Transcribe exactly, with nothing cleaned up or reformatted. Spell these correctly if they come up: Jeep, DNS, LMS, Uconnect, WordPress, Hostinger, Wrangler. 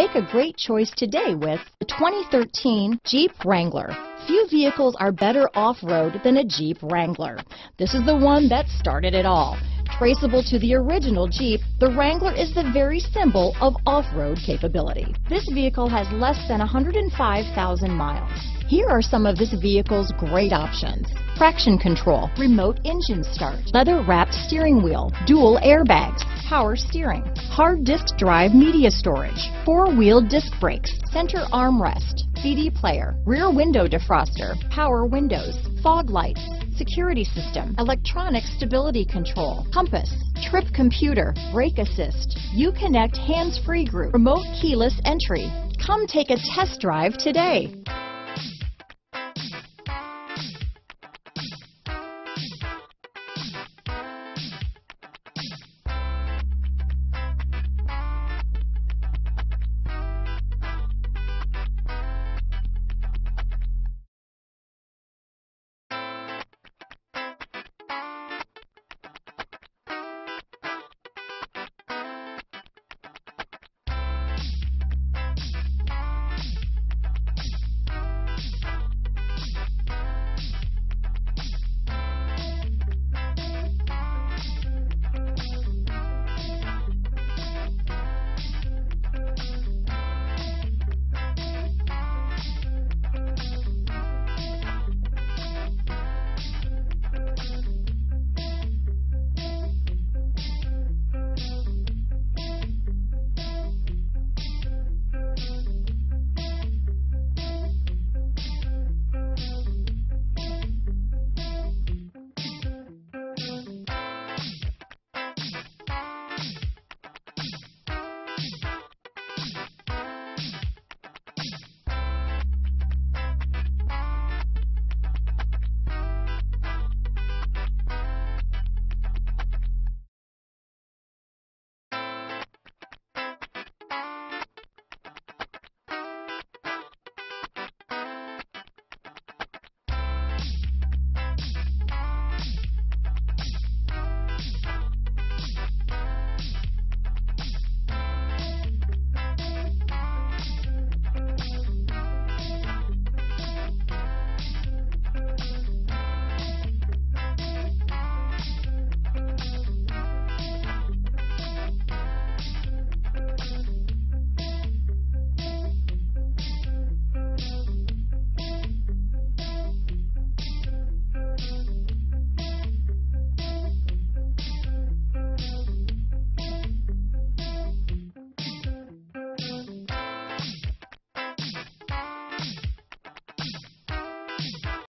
Make a great choice today with the twenty thirteen Jeep Wrangler. Few vehicles are better off-road than a Jeep Wrangler. This is the one that started it all. Traceable to the original Jeep, the Wrangler is the very symbol of off-road capability. This vehicle has less than one hundred five thousand miles. Here are some of this vehicle's great options: traction control, remote engine start, leather-wrapped steering wheel, dual airbags, power steering, hard disk drive media storage, four-wheel disc brakes, center armrest, C D player, rear window defroster, power windows, fog lights, security system, electronic stability control, compass, trip computer, brake assist, Uconnect hands-free group, remote keyless entry. Come take a test drive today.